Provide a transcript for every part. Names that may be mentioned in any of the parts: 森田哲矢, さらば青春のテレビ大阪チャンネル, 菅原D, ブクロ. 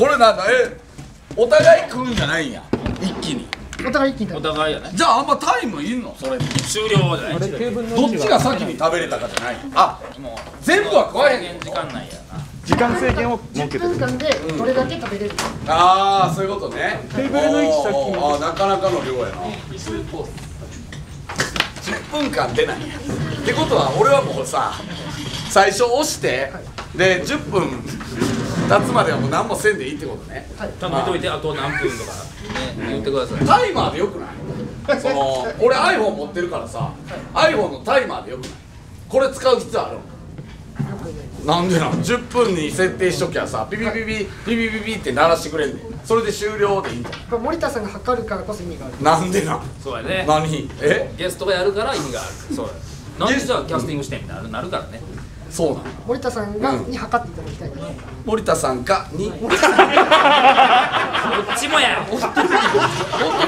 これなんだ、お互い食うんじゃないんや、一気に。お互い一気に食べる。お互いやね。じゃああんまタイムいんのそれ終了じゃない。どっちが先に食べれたかじゃない。あ、もう全部は食わへんの。時間ないやな。時間制限を設けてる。10分間でどれだけ食べれる。ああ、そういうことね。テーブルの位置先に。ああ、なかなかの量やな。10分間出ないってことは、俺はもうさ、最初押してで10分経つまではもう何もせんでいいってことね。多分見といて、あと何分とか言ってください。タイマーでよくない？その俺 iPhone 持ってるからさ、 iPhone のタイマーでよくない？これ使う必要あるの？なんでなの？10分に設定しときゃさ、ピピピピピピピピって鳴らしてくれんねん。それで終了でいいんだ。森田さんが測るからこそ意味がある。なんでな。そうやね。何？ゲストがやるから意味がある。そうや。なんでじゃあキャスティングしてみたいになるからね。そうなの。森田さんがに測っていただきたい。森田さんかに。どっちもや。本当に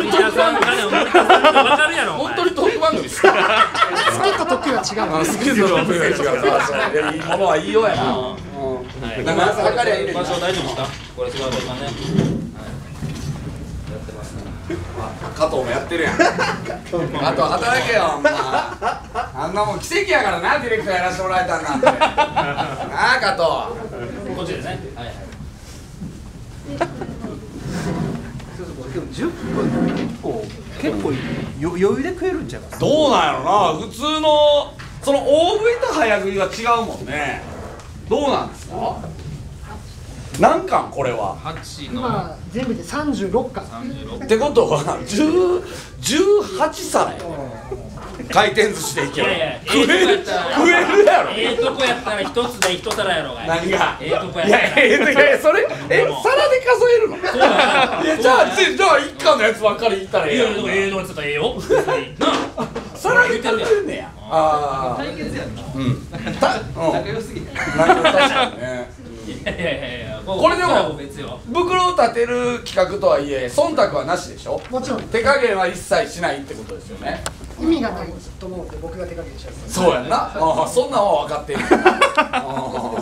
森田さんかね。森田さんかわかるやろ。本当にトップ番組です。好きと得意は違う。好きと得意は違う。いいものはいいよやな。なんか測りゃいいね。場所大丈夫ですか？これすごいね。やってますね。加藤もやってるやん。あと働けよ、ほんま。あんなもん奇跡やからな、ディレクターやらせてもらえたんなんて。なあ、加藤。こっちですね。はいはい。でも10分って結構余裕で食えるんちゃいます？どうなんやろな、普通のその大食いと早食いは違うもんね。どうなんですか？何巻これは？今全部で36巻。ってことは18皿回転寿司でいけよ。食えるやろ。ええとこやったら1つで1皿やろが。何が？ええとこやったら。いやそれ皿で数えるの？じゃあ1巻のやつばっかりいったらええやん。ええのやつとええよ。皿で食べてんねや。ああ。対決やんな。うん。仲良すぎや。確かにね。いやこれでも袋を立てる企画とはいえ忖度はなしでしょ。もちろん手加減は一切しないってことですよね。意味がないと思うので僕が手加減しちゃう。そうやんな。そんなんは分かってる。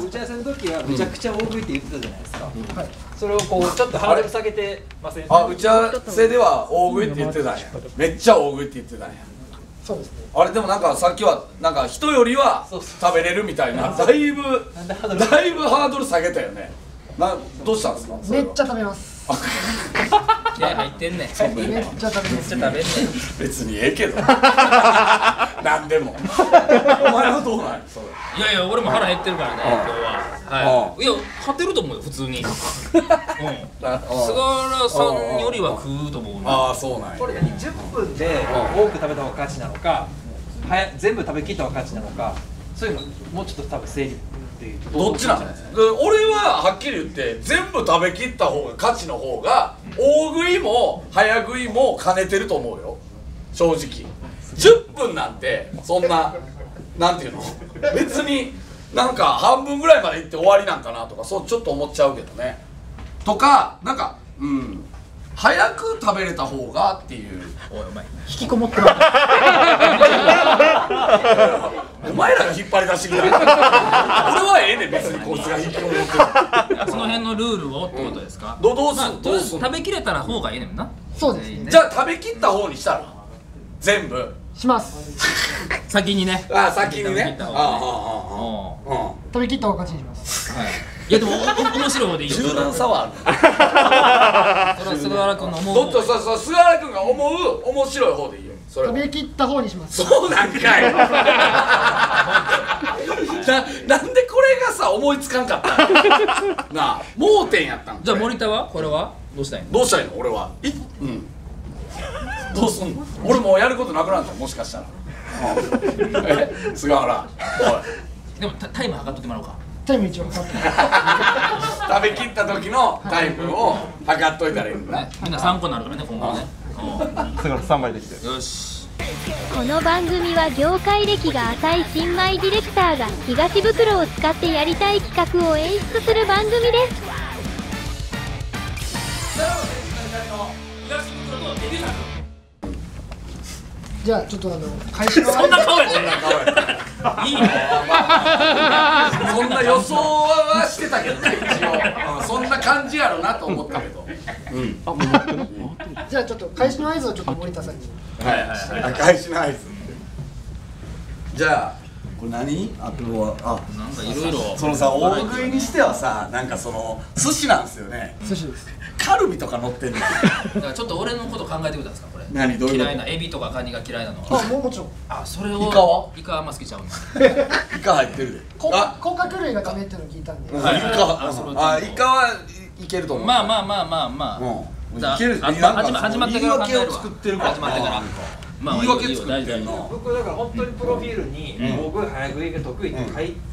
打ち合わせの時はめちゃくちゃ大食いって言ってたじゃないですか。それをこうちょっとハードル下げてません？打ち合わせでは大食いって言ってたんや。めっちゃ大食いって言ってたんや。そうですね。あれでもなんかさっきはなんか人よりは食べれるみたいな、だいぶハードル下げたよね。どうしたんですか？めっちゃ食べます。いや入ってんね。めっちゃ食べます。別にええけど。なんでも。お前はどうなん？いや俺も腹減ってるからね今日は。いや勝てると思うよ普通に。菅原さんよりは食うと思う。ああそうなんや。これ何10分で多く食べた方が勝ちなのか、全部食べきった方が勝ちなのか、そういうのもうちょっと多分整理。どっちなんですか？俺ははっきり言って全部食べきった方が勝ちの方が大食いも早食いも兼ねてると思うよ正直。10分なんてそんななんていうの別になんか半分ぐらいまでいって終わりなんかなとかそうちょっと思っちゃうけどね。とかなんかうん早く食べれた方がっていう。おいお前引きこもってる。お前らが引っ張り出してくれる。俺はええねん別にこいつが引きこもってる。その辺のルールをってことですか？どうすんの？食べきれたら方がええねんな。そうですね。じゃあ食べきった方にしたら全部します先にね。ああ先にね。食べきった方が勝ちにします。いやでも面白い方でいいよ。柔軟さはある。それは菅原君の思う。そう菅原君が思う面白い方でいいよ。食べきった方にします。そうなんかい。なんでこれがさ思いつかんかったの。なあ盲点やったん。じゃあ森田はこれはどうしたいの？どうしたいの？俺はうん。どうすんの？俺もうやることなくなるじゃんもしかしたら。菅原。でもタイム測っといてもらおうか。タイム一応測って食べきった時のタイムを測っといたらいいんだね。みんな3個になるからね今後ね。すごい3枚できてる。よし。この番組は業界歴が浅い新米ディレクターが東袋を使ってやりたい企画を演出する番組です。じゃあちょっと開始。そんな顔やね。いいのそんな予想はしてたけどね、一応そんな感じやろなと思ったけど。じゃあちょっと開始の合図をちょっと森田さんに。はい、開始の合図。じゃあこれ何？あとはあ、なんかいろいろそのさ、大食いにしてはさ、なんかその寿司なんですよね。寿司です。カルビとか乗ってる。だからちょっと俺のこと考えてください。これ何どういうの？嫌いなエビとかカニが嫌いなの。あ、もちろん。あ、それをイカは？イカあんま好きちゃうんです。イカ入ってるで。あ、甲殻類がダメっての聞いたんで。イカ、あ、イカはいけると思う。まあまあまあまあまあ。いける。始まってから考えるわ。始まってから。まあ言い訳作ってるの。僕だから本当にプロフィールに大食い早食いが得意って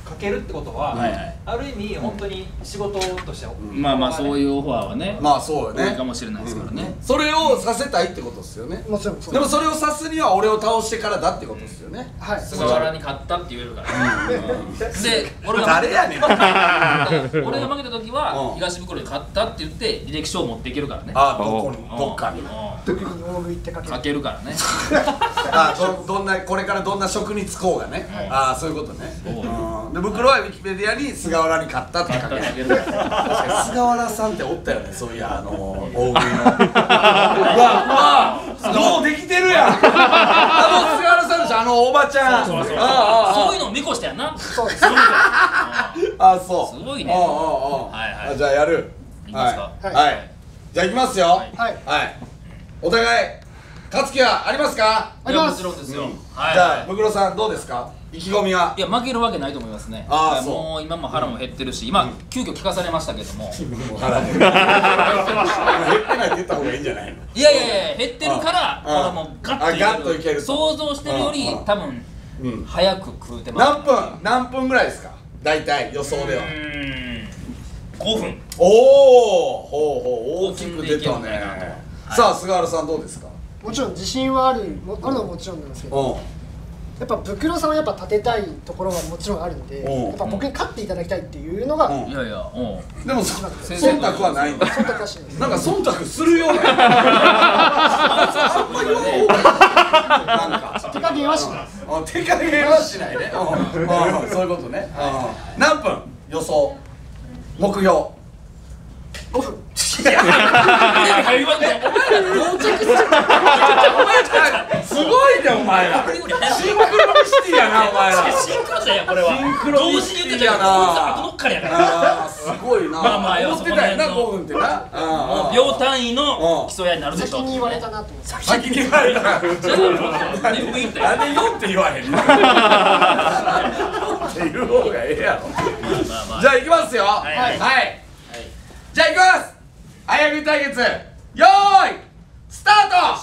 書けるってことは、ある意味本当に仕事としてはまあまあそういうオファーはね、まあそうね、多いかもしれないですからね。それをさせたいってことですよね。でもそれをさすには俺を倒してからだってことですよね。はい。菅原に勝ったって言えるから。で、俺が誰やねん。俺が負けた時は東袋に勝ったって言って履歴書を持っていけるからね。ああ、どっかに。大食いって書けるからね。ああ、どんなこれからどんな職に就こうがね、ああそういうことね。で、袋はウィキペディアに菅原に勝ったって書いてあげる。確かに菅原さんっておったよね、そういう大食いの。どうできてるやん。菅原さんでしょ、おばちゃん。そういうのを見越したやんな。そうです。あ、そう。すごいね。じゃあやる。いきますか。はい。じゃあいきますよ。はい。お互い。勝つ気はありますか？あります。もちろんですよ。じゃあムクロさんどうですか？意気込みは？いや負けるわけないと思いますね。ああそう。もう今も腹も減ってるし、今急遽聞かされましたけども。腹減ってないって言った方がいいんじゃないの？いやいやいや減ってるからこれもガッといける。想像してるより多分早く食うてます。何分ぐらいですか？大体予想では。5分。おお、ほうほう大きく出たね。さあ菅原さんどうですか？もちろん自信はあるのはもちろんなんですけど、やっぱ袋さんはやっぱ立てたいところはもちろんあるんで、やっぱ僕に勝っていただきたいっていうのが。いやいや、でも忖度はないんだ。忖度はしない。なんか忖度するよね。あんまりよ。なんか手加減はしない。手加減はしないね。そういうことね。何分予想目標5分。いや、すごいねお前ら。シンクロシティやなお前ら。シンクロじゃんやこれは。シンクロシティやな。後のっかりやな。すごいな。まあまあ思ってたよな5分ってな。秒単位の競い合いになるでしょ。先に言われたなと思って。先に言われた。なんで4って言わへんの。っていう方がええやろ。じゃあ行きますよ。はい。じゃあ行きます。早食い対決、よーい、スター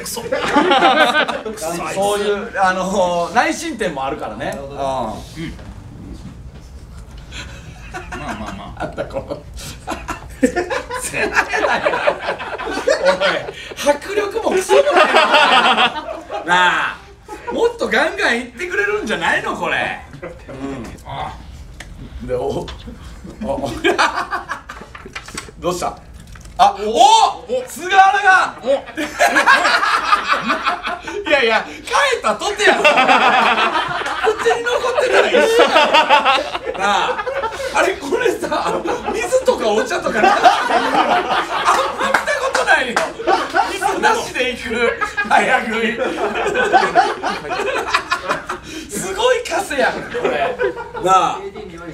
ト。そういう内申点もあるからね。まあまあまあ。あったこ。おい、迫力もクソもない。なあ、もっとガンガンいってくれるんじゃないのこれ。うん。でお。どうした？あ、お、菅原が、いやいや、帰ったとてやん。こっちに残ってたら一緒だ。なあ、あれこれさ、水とかお茶とかなしで行く。あんま見たことないよ。水なしで行く早食い。すごい稼やんこれ。なあ。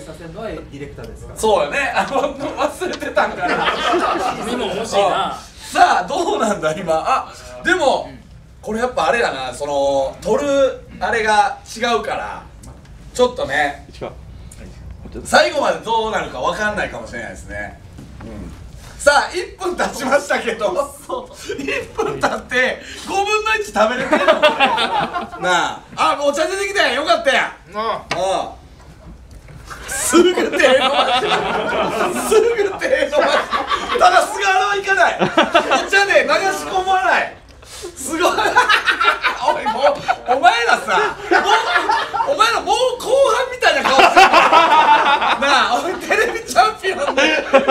させるのはディレクターですから。そうよね。忘れてたんかな。君も欲しいな。さあどうなんだ今。あ、でもこれやっぱあれだな。その取るあれが違うからちょっとね。最後までどうなるかわかんないかもしれないですね。さあ1分経ちましたけど、1分経って5分の1食べれてるの。なあ、あお茶出てきたやん。よかったやん。うん。すぐ手伸ばした。すぐ手伸ばした。ただ菅原はいかない。お茶で流し込まない。すごい。おいもうお前らさ、もうお前らもう後半みたいな顔してる。なあ、おいテレビチャンピオンで、な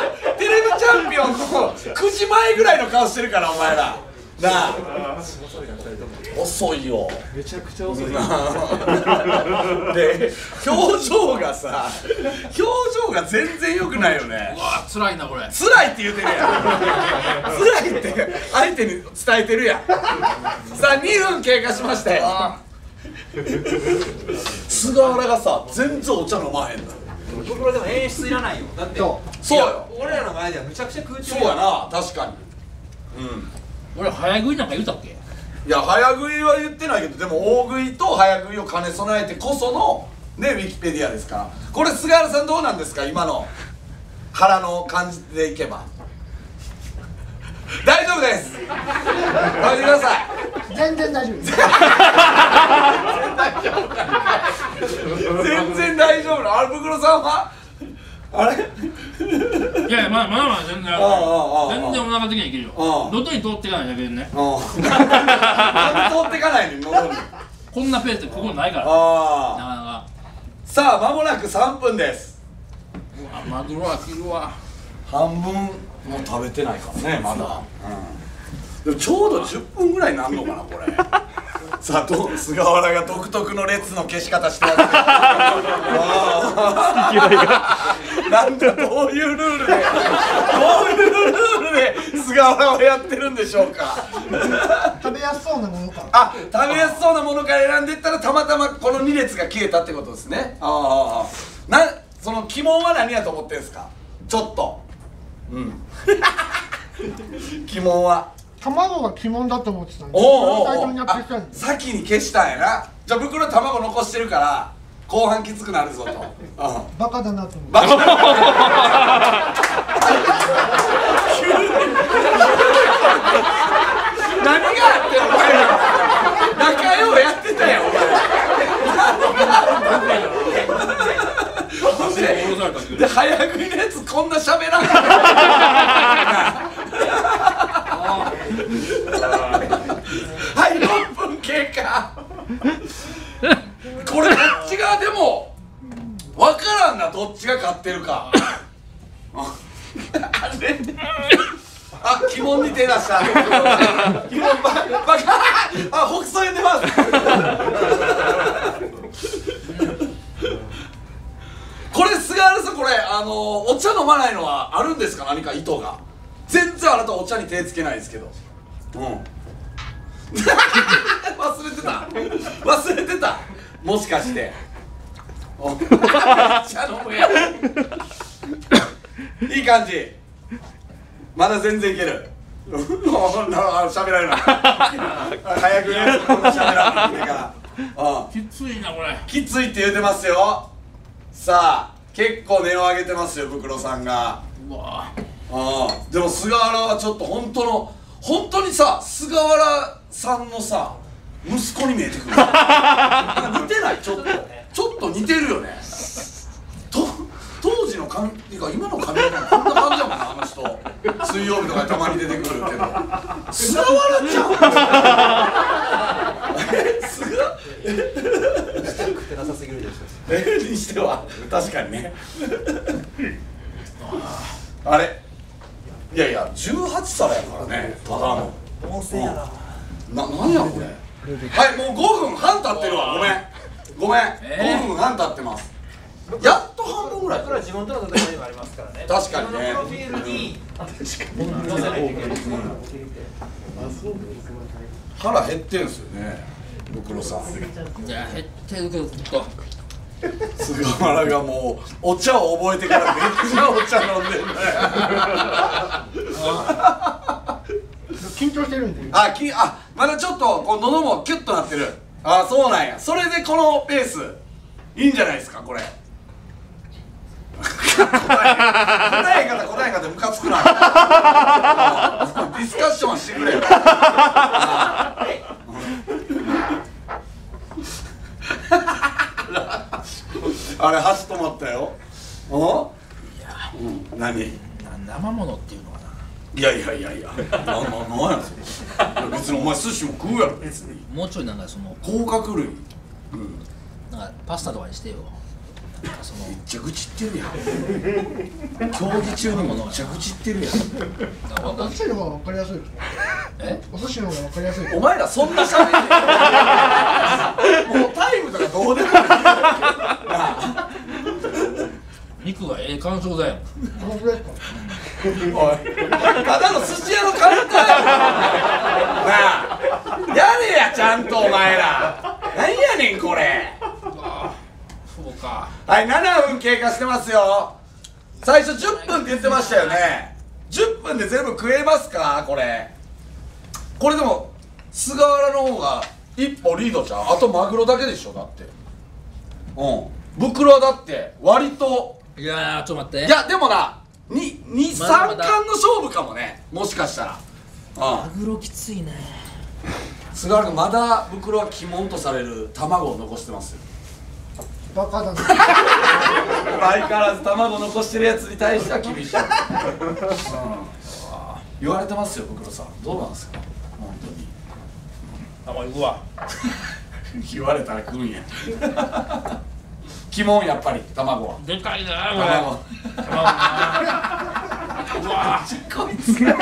あテレビチャンピオンの9時前ぐらいの顔してるからお前ら。ななあ遅いよ、めちゃくちゃ遅いで、表情がさ、表情が全然良くないよね。うわ、辛いなこれ。辛いって言うてるやん辛いって相手に伝えてるやんさあ、2分経過しまして菅原がさ、全然お茶飲まへんの。これでも演出いらないよ、だってそうよ、俺らの前ではむちゃくちゃ空中そうやな、確かに。うん、俺早食いなんか言うたっけ。いや、早食いは言ってないけど、でも大食いと早食いを兼ね備えてこそのね、ウィキペディアですから。これ菅原さんどうなんですか、今の腹の感じでいけば大丈夫です食べてください。全然大丈夫です全然大丈夫な。アルプクロさんはあれいや、まあまあまあ全然全然お腹的にはいけるよ。喉に通っていかないだけでね。通っていかないの喉に。こんなペースでここないからなかなか。さあ、間もなく3分です。うわ、マグロは切るわ。半分もう食べてないからね、まだ。でもちょうど10分ぐらいになんのかな、これさあ、菅原が独特の列の消し方してやってるなんかどういうルールで菅原はやってるんでしょうか食べやすそうなものからあ、食べやすそうなものから選んでいったら、たまたまこの2列が消えたってことですね。ああ、な、その鬼門は何やと思ってんすか。ちょっとうん鬼門は卵が鬼門だと思ってたんで、先に消したんやな。じゃあ僕の卵残してるから後半きつくなるぞと、うん、バカだなと思ってバカだな急に何があってお前仲良うやってたやんお前で、早食いのやつこんなしゃべらんはい、6分経過これどっちがでも分からんな、どっちが勝ってるかあれあ、鬼門に手出した鬼門バカあ、北斎出ますこれ菅原さん、これお茶飲まないのはあるんですか、何か意図が。全然あなたお茶に手つけないですけど。うん忘れてた忘れてた、もしかして茶飲むやいい感じ、まだ全然いける喋られない早く言うとこんな喋らないからきついなこれ。きついって言うてますよ。さあ、結構値を上げてますよ、ブクロさんが。うわあ、でも菅原はちょっと本当の本当にさ、菅原さんのさ息子に見えてくる似てない、ちょっとちょっと似てるよねと当時の髪っていうか、今の髪のこんな感じだもんな、あの人水曜日とかたまに出てくるけど菅原ちゃんしてなさすぎるでしょにしては確かにねあれいやいや18皿やからね、ただの温泉やな。何やこれ。はい、もう5分半経ってるわ。ごめん5分半経ってます。やっと半分ぐらい。これは自分との戦いでもありますからね。確かにね、プロフィールに載せないといけない。腹減ってんすよね、ブクロさん。いや、減ってるけど、ずっと菅原がもうお茶を覚えてからめっちゃお茶飲んでるね緊張してるんで。あ、まだちょっとこう喉もキュッとなってる。あ、そうなんや。それでこのペースいいんじゃないですか、これ答え方ムカつくなディスカッションしてくれよあれ、箸止まったよ。お？いや、何？生物っていうのかな。いやなんやそれ。別にお前寿司も食うやろ別に。もうちょいなんかその甲殻類。なんかパスタとかにしてよ。その蛇口ってるやん。競技中のものを蛇口ってるやん。お寿司の方が分かりやすい。え？お寿司の方が分かりやすい。お前らそんな喋ってる。もうタイムとかどうでもいい。肉がええ感想だよ。おい、ただの寿司屋の感覚だよ。なあ、やれやちゃんとお前ら。なんやねんこれ。そうか。はい、7分経過してますよ。最初10分って言ってましたよね。10分で全部食えますかこれ。これでも菅原の方が一歩リードじゃん。あとマグロだけでしょだって。うん。袋はだって割と。いやーちょっと待って。いやでもな。3冠の勝負かもね、もしかしたら。マグロきついね。菅原君まだ袋は鬼門とされる卵を残してますよ。バカだね。相変わらず卵残してるやつに対しては厳しい。言われてますよ袋さん。どうなんですか本当に。あ、もう行くわ。言われたら来るんや。鬼門やっぱり卵はでかいなこれ。うわこいつこれ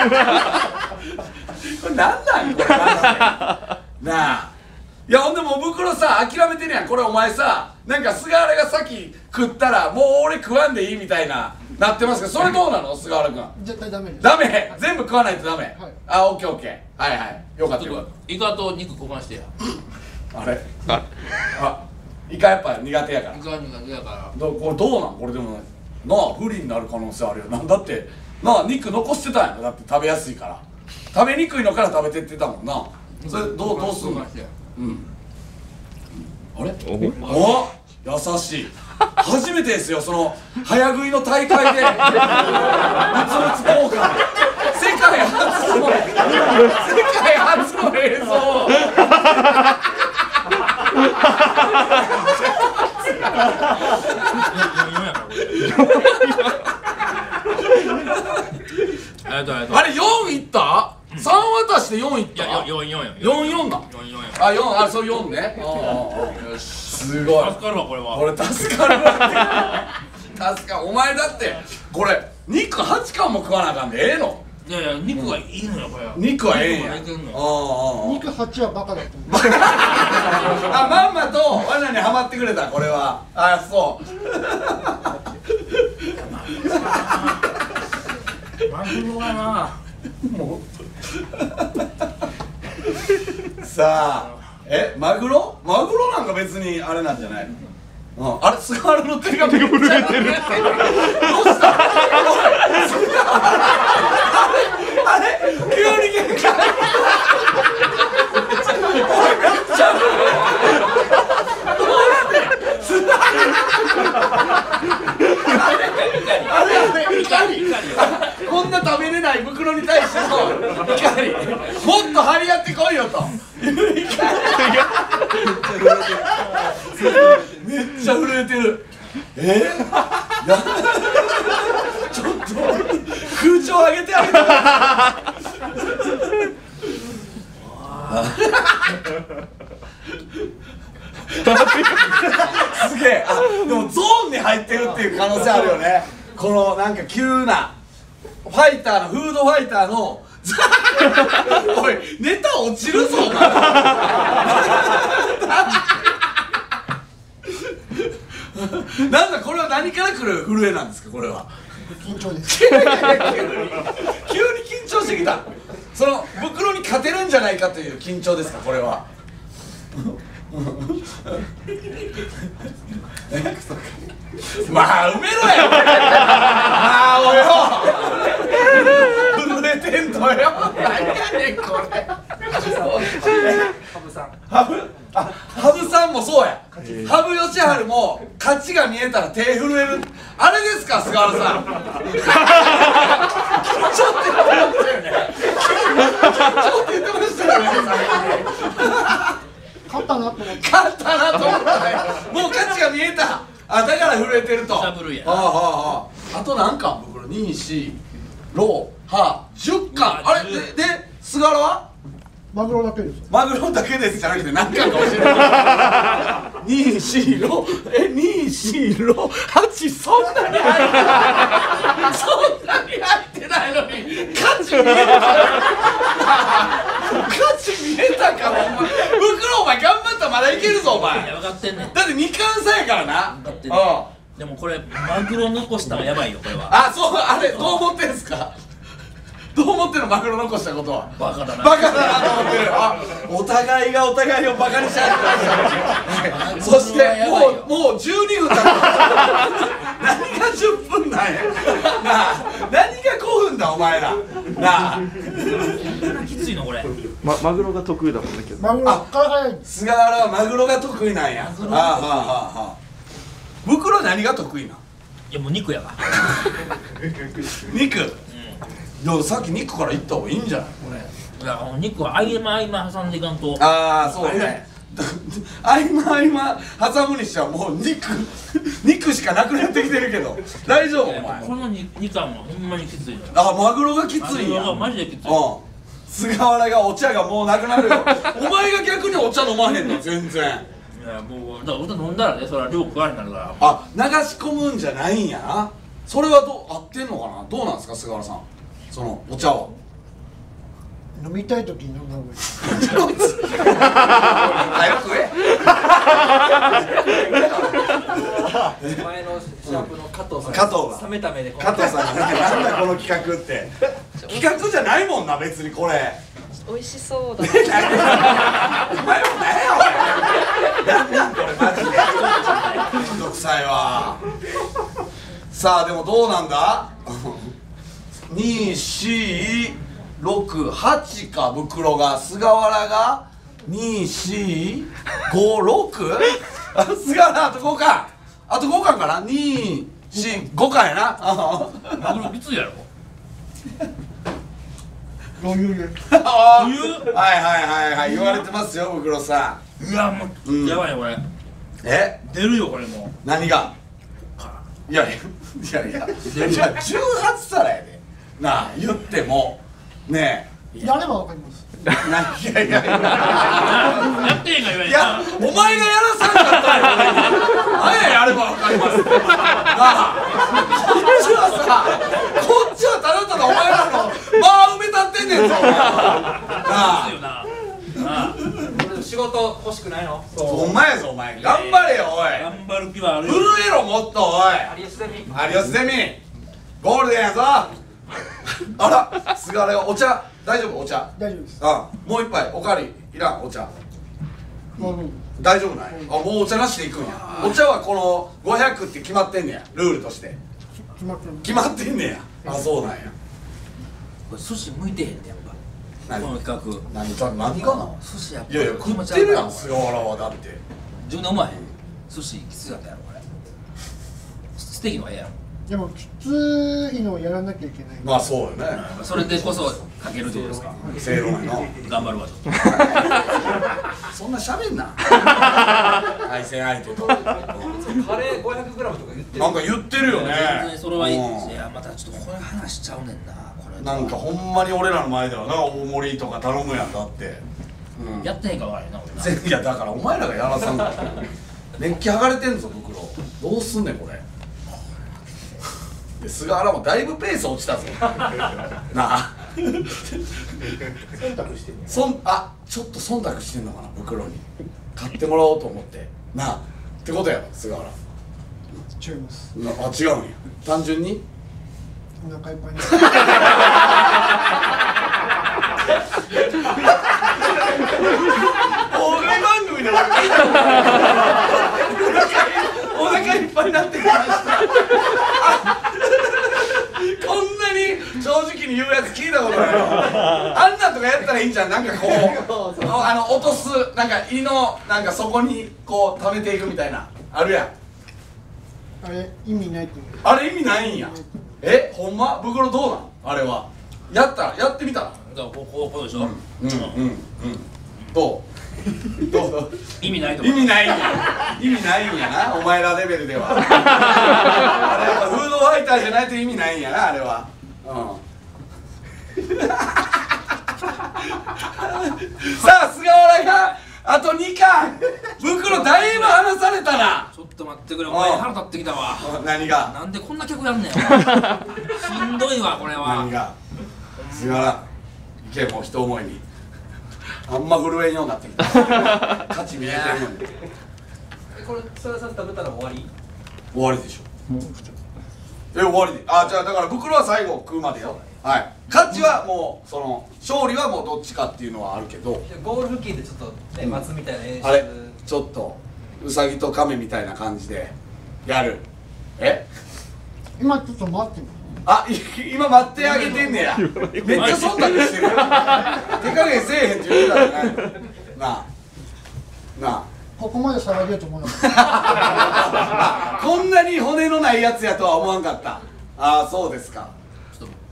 なんなんこれなあ。いやほんでもう袋さ諦めてるやんこれ。お前さなんか菅原がさっき食ったらもう俺食わんでいいみたいななってますけど、それどうなの菅原君。絶対ダメです。ダメ、全部食わないとダメ。あ、オッケーオッケー。はいはい、よかったよかった。イカと肉交換してや。あれあイカやっぱ苦手やから。イカ苦手やから。これどうなんこれ。でもなあ不利になる可能性あるよ。なんだってなあ肉残してたんやろ。だって食べやすいから。食べにくいのから食べてってたもんな。それどうすんの。うん、あれお優しい。初めてですよその早食いの大会で物々交換。世界初の映像。あれ4いった ?3 渡して4いった。4だ。あ、4、あ、そう4ね。すごい助かるわこれは。これ助かるわ。助かる。お前だってこれ肉8貫も食わなあかんでええの。いやいや肉はいいのよこれ。肉はええんや。肉8はバカだと思う。あ、まんまと罠にはまってくれたこれは。あ、そうマグロはなもうさあ、え、マグロなんか別にあれなんじゃない。あれ、菅原の手が震えてる。どうしたあれ急に限界。おい、めっちゃどうやってすなあれ怒り。こんな食べれない袋に対しての怒り。もっと張り合ってこいよという怒り。めっちゃ震えてる。ちょっと空調上げてあげて。すげえ。あ、でもゾーンに入ってるっていう可能性あるよね。このなんか急なファイターのフードファイターのおいネタ落ちるぞお前。なんだこれは。何から来る震えなんですかこれは。緊張です。急に緊張してきた。その袋に勝てるんじゃないかという緊張ですかこれは。まあ埋めろよ。まあおよ。震えてんのよ。何やねんこれ。羽生さんもそうや。羽生善治も勝ちが見えたら手震える。あれですか菅原さん。ちょっと言ってましたよね。勝ったなと思ったね。もう勝ちが見えた。あ、だから震えてると。あと何巻袋 ?2、4、6、8、10巻。あれで菅原はマグロだけです。マグロだけですじゃなくて何回か教えてください。2、4、8、そんなに入って、そんなに入ってないのに価値見えたか。価値見えたかお前。袋お前頑張ったらまだいけるぞお前。分かってんねん。だって2貫差やからな。分かってんねん。でもこれマグロ残したらやばいよこれは。あ、そうあれどう思ってんすか。どう思ってるのマグロ残したことは。バカだな。バカだなと思ってる。あ、お互いがお互いをバカにしちゃってました。そしてもう12分だ。何が10分なんや。なあ、何が5分だお前ら。なあ。きついのこれ。マグロが得意だもんねけど。マグロ。あ、菅原はマグロが得意なんや。ああああああ。袋何が得意な？いやもう肉やわ。肉。さっき肉からいった方がいいんじゃないこれ。いや、もう肉は合間合間挟んでいかんと。ああ、そうね。合間合間挟むにしちゃもう肉しかなくなってきてるけど大丈夫お前。この2貫はほんまにきついのよ。あ、マグロがきついんや。マグロがマジできつい。菅原がお茶がもうなくなるよ。お前が逆にお茶飲まへんの全然。いや、もうだからお茶飲んだらね、それは量食われになるから。あ、流し込むんじゃないんやな。それは合ってんのかな。どうなんですか菅原さん、そのお茶を飲みたいときに飲んだほうがいい。早く食え。前のシャープの加藤さんが冷めた目で、加藤さんがなんだこの企画って。企画じゃないもんな別にこれ。美味しそうだな。お前も何やおい。なんなんこれマジでめんどくさいわ。さあでもどうなんだ。2、4、6、8か。袋が、菅原が2、4、5、6。あ、菅原あと5巻、あと5巻かな。2、4、5巻やな。マグロきついやろ。余裕はいはいはいはい、言われてますよ袋さん。うわもうやばいよこれ。え、出るよこれもう。何が。いやいやいや18皿やでなあ、言ってもねえ。やればわかります。いやいやいや、やってへんが言われた。お前がやらさんかったよ。あややればわかります。なあ、こっちはさ、こっちはただただお前らの間埋め立ってんねんぞ。なあ。仕事欲しくないの？お前やぞお前。頑張れよおい。頑張る気はあるよ。震えろもっとおい。有吉ゼミ。有吉ゼミ。ゴールデンやぞ。あら、菅原はお茶大丈夫。お茶大丈夫です。あ、もう一杯おかわりいらん。お茶大丈夫ない。あ、もうお茶なしでいくんや。お茶はこの500って決まってんねや、ルールとして。決まってんねや。あ、そうなんや。これ寿司向いてへんねやっぱこの企画。何かな寿司やっぱ。いやいや食ってるやん菅原は。だって自分でうまへん寿司きつかったやろこれ。ステーキの方がええやろ。でもきついのをやらなきゃいけない。まあそうよね。それでこそかけるってことですか。正論やな。頑張るわちょっと。そんなしゃべんな。対戦相手と。カレー500gとか言ってる。なんか言ってるよね。全然それはいいですね。いやまたちょっとこれ話しちゃうねんな。これなんかほんまに俺らの前ではな大盛りとか頼むやんだって。やってへんか悪いな俺な。いやだからお前らがやらさんだ。熱気剥がれてんぞ袋。どうすんねんこれ。菅原もだいぶペース落ちたぞ。なあ。忖度してんね。あ、ちょっと忖度してんのかな袋に。買ってもらおうと思って。なあ。ってことやろ菅原。違います。あ、違うんや。単純に。お腹いっぱいに。お笑い番組でお腹いっぱい。お腹いっぱいになってきました。こんなに正直に言うやつ聞いたことないよ。あんなんとかやったらいいんじゃん。なんかこう落とすなんか胃のなんかそこにこう溜めていくみたいなあるやん。あれ意味ないって言う。あれ意味ないんや。え、ほんま袋どうなんあれは。やったやってみたらこうでしょ。どう意味ないと思う。意味ないんや。意味ないんやなお前らレベルでは。あれやっぱフードファイターじゃないと意味ないんやなあれは。うん。さあ菅原があと2巻。袋だいぶ離されたな。ちょっと待ってくれ、お前腹立ってきたわ。何が？なんでこんな曲やんねん。しんどいわこれは。何が？菅原行け、もう一思いに。あんま震えんようになってきた。勝ち見えてるのに。これ菅原さん食べたら終わり？終わりでしょ。もう終わりで。あ、じゃあだから袋は最後食うまでよ。はい、勝ちはもうその勝利はもうどっちかっていうのはあるけど、ゴール付近でちょっとね、松みたいな演出、あれちょっとウサギとカメみたいな感じでやる。え、今ちょっと待ってる。あ、今待ってあげてんねや。めっちゃ忖度してる。手加減せえへんって言うたじゃないの。なあここまで騒げると思う。こんなに骨のないやつやとは思わんかった。ああそうですか。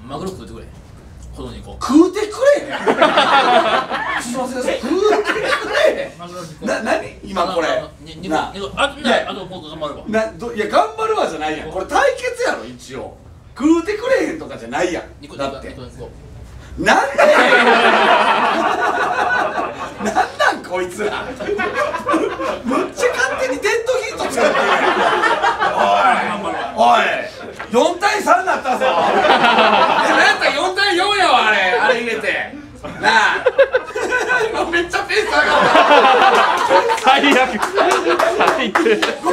マグロ食うてくれ。子供にこう食うてくれ。すいません。食うてくれ。マグロにな何今これ。なあと僕頑張るわ。などいや頑張るわじゃないやん。これ対決やろ一応。食うてくれへんとかじゃないやん。だって。なんで。なんなんこいつら。むっちゃ勝手にデッドヒート使ってる。おいおい。4対3なったぞ。なあ、めっちゃペース上がった。最悪。走ってる。走って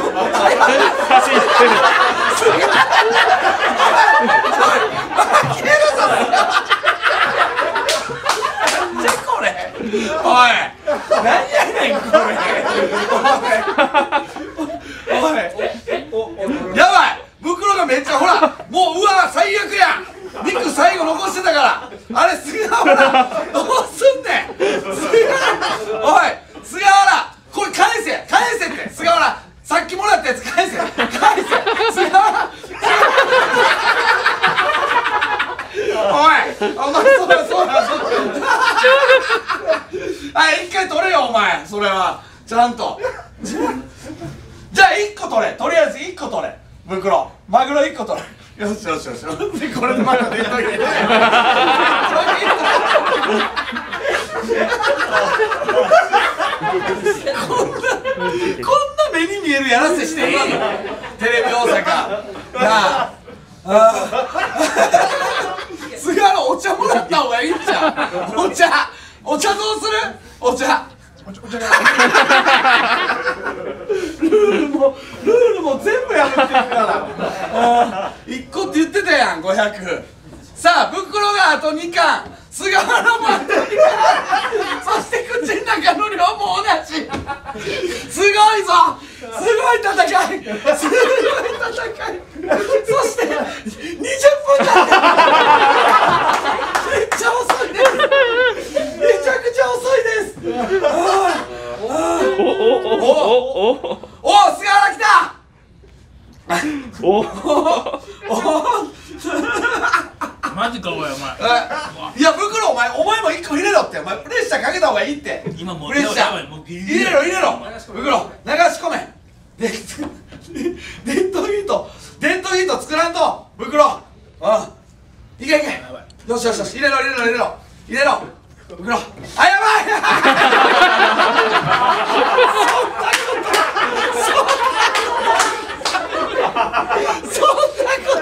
る。切れるぞ。なんじゃこれ。おい、何やねんこれ。おい、やばい。袋がめっちゃほら、もううわ最悪や。肉最後残してたから。あれすげえほら。それはちゃんとじゃあ1個取れ、とりあえず1個取れ、袋マグロ1個取れ、よしよしよしよし、これでまた出といて。こんな目に見えるやらせしていい？テレビ大阪なあ。菅原お茶もらった方がいいんじゃん。お茶どうする？お茶ルールも全部やるって言うから1個って言ってたやん500。さあ袋があと2巻、菅原もあと2巻。そして口の中の量も同じ。すごいぞ、すごい戦い、すごい戦い。そして20分経ってめっちゃ遅いです。めちゃくちゃ遅いです。おお菅原来た。おマジかおいお前。いや袋お前も1個入れろって。お前プレッシャーかけた方がいいって。今もうプレッシャー入れろ袋流し込め。デッドヒート作らんと袋。いけいけ、よしよしよし、入れろ袋。あやばい。そんなこ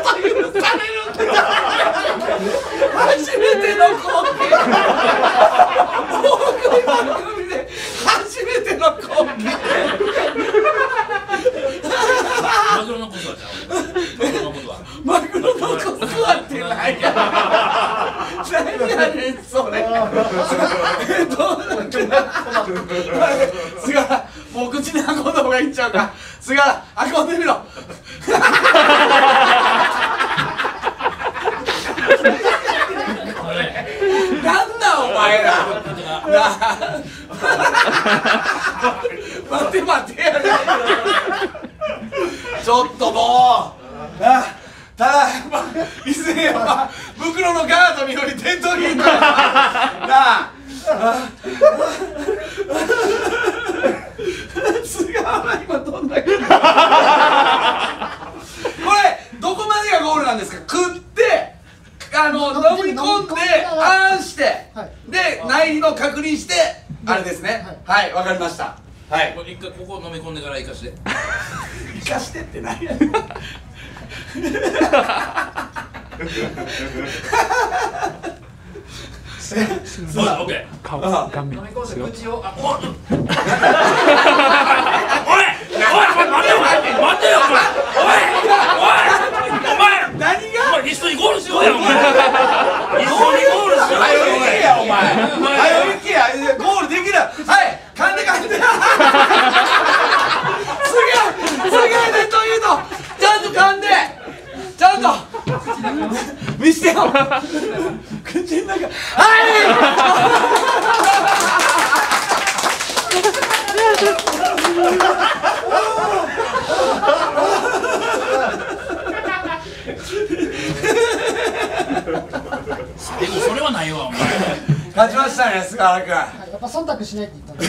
と許されるんだ。初めての光景。大食い番組で初めての光景。マグロのことはマグロのことはってないや。何やねんそれ。菅原、もう口に運んだ方がいいんちゃうか。菅原、運んでみろ。なんだお前ら。待てや。ちょっともう。ただ、以前は袋のガードによりデッドヒート。なあ。菅原今どんな気分？これどこまでがゴールなんですか？食って飲み込んであんしてで内裏の確認して。あれですね。はい、わかりました。はい、一回ここ飲み込んでから生かして。生かしてって何やねん。顔顔面飲み込んで口を、あ、おいおいおい、待てよ待てよ、おいおいおい、お前何が、お前一緒にゴールしようや、お前一緒にゴールしようや、お前や、お前早行けや、ゴールできる。はい、噛んで噛んで、すげえすげえ、というとちゃんと噛んで、ちゃんと見せてよ、口の中、はいでもそれはないわ、お前勝ちましたね、菅原君。やっぱ忖度しないって言ったんで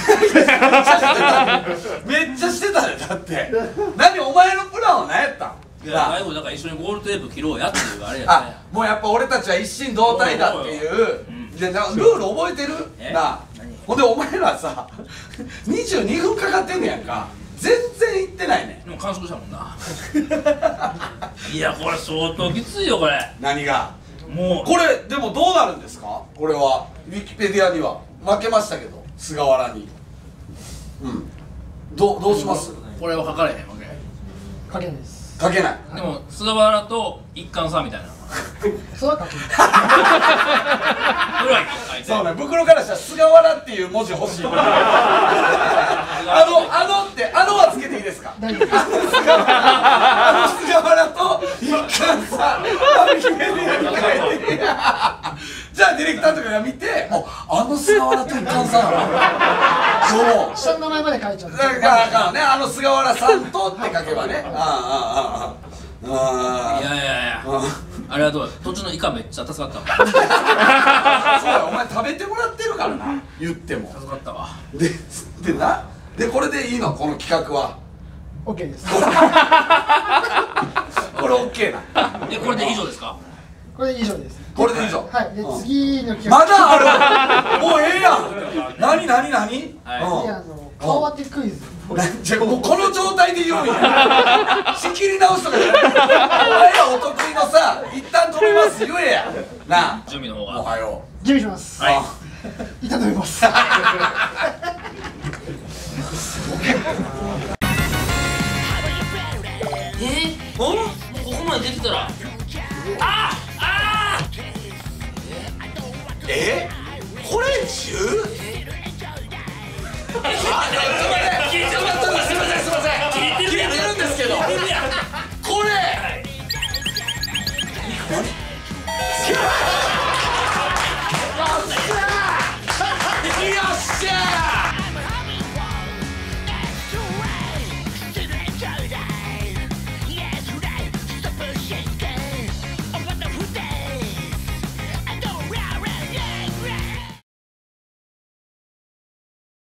す。めっちゃしてたね、だって。何お前のプランは何やったん？いや、最後だから一緒にゴールテープ切ろうやっていうあれやね。あ、もうやっぱ俺たちは一心同体だっていう。じゃルール覚えてる？なあ。ほんでお前らさ、22分かかってんねやんか。全然行ってないね。でも完食したもんな。いやこれ相当きついよこれ。何が？もうこれでもどうなるんですか？これはウィキペディアには負けましたけど菅原に、うん、どうします？これは書かれへんわけ？書けないです。書けない。でも菅原と一貫さんみたいな、それは書けない。そうね、袋からしたら菅原っていう文字欲しい。あのってあのはつけていいですか？あの菅原と一貫さん。じゃあディレクターとかが見て、もうあの菅原と一貫さんなの。そう。下の名前まで書いちゃう。だからね、あの菅原さんとって書けばね。ああ。いやいやいや。あれはどうだ。途中のイカめっちゃ助かったわ。そうだ。お前食べてもらってるからな。言っても。助かったわ。でな。でこれでいいの、この企画は。オッケーです。これオッケーな。でこれで以上ですか。これで以上です。これで以上。はい。で次の企画。まだある。もうええやん。何？次あの顔当てクイズ。じゃあもうこの状態で言うんや。仕切り直すとかじゃない。お前らお得意のさ、一旦止めます言えや。なあ。準備の方が。おはよう。準備します。はい。一旦止めます。ここまで出てたら。あ。これ10